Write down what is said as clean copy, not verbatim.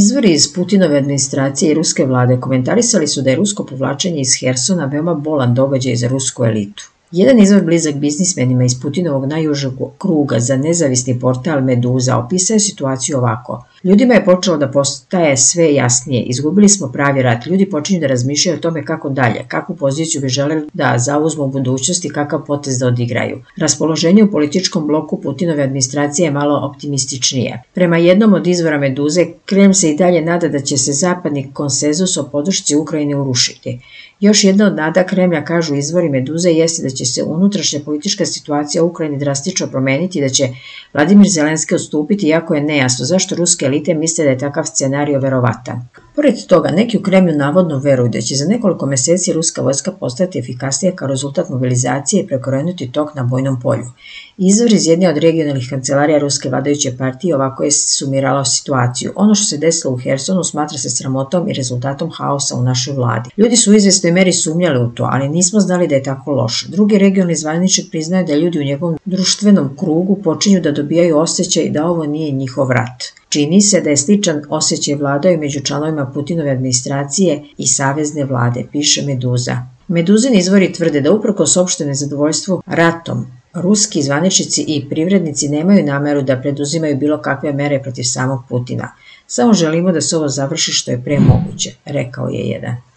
Izvori iz Putinove administracije i ruske vlade komentarisali su da je rusko povlačenje iz Hersona veoma bolan događaj za rusku elitu. Jedan izvor blizak biznismenima iz Putinovog najužeg kruga za nezavisni portal Meduza opisao je situaciju ovako. Ljudima je počelo da postaje sve jasnije. Izgubili smo pravi rat. Ljudi počinju da razmišljaju o tome kako dalje, kakvu poziciju bi želeli da zauzmu u budućnosti, kakav potez da odigraju. Raspoloženje u političkom bloku Putinove administracije je malo optimističnije. Prema jednom od izvora Meduze, Kreml se i dalje nada da će se zapadni konsenzus o podršci Ukrajine urušiti. Još jedna od nada Kremlja, kažu izvori Meduze, jeste da će se unutrašnja politička situacija u Ukrajini drastično promeniti i da će Vladimir Zelenski odstupiti, iako je nejasno zašto ruske elite misle da je takav scenario verovatan. Pored toga, neki u Kremlju navodno veruju da će za nekoliko mjeseci ruska vojska postati efikasnija kao rezultat mobilizacije i prekorenuti tok na bojnom polju. Izvor iz jedne od regionalnih kancelarija ruske vladajuće partije ovako je sumirala situaciju. Ono što se desilo u Hersonu smatra se sramotom i rezultatom haosa u našoj vladi. Ljudi su u izvjesnoj meri sumnjali u to, ali nismo znali da je tako loše. Drugi regionalni zvaničnik priznaje da ljudi u njegovom društvenom krugu počinju da dobijaju osjećaj da ovo nije njihov rat. Čini se da je sličan osjećaj vladaju među članovima Putinove administracije i savezne vlade, piše Meduza. Meduzini izvori tvrde da uprkos opštem nezadovoljstvu ratom, ruski zvaničnici i privrednici nemaju nameru da preduzimaju bilo kakve mere protiv samog Putina. Samo želimo da se ovo završi što je pre moguće, rekao je jedan.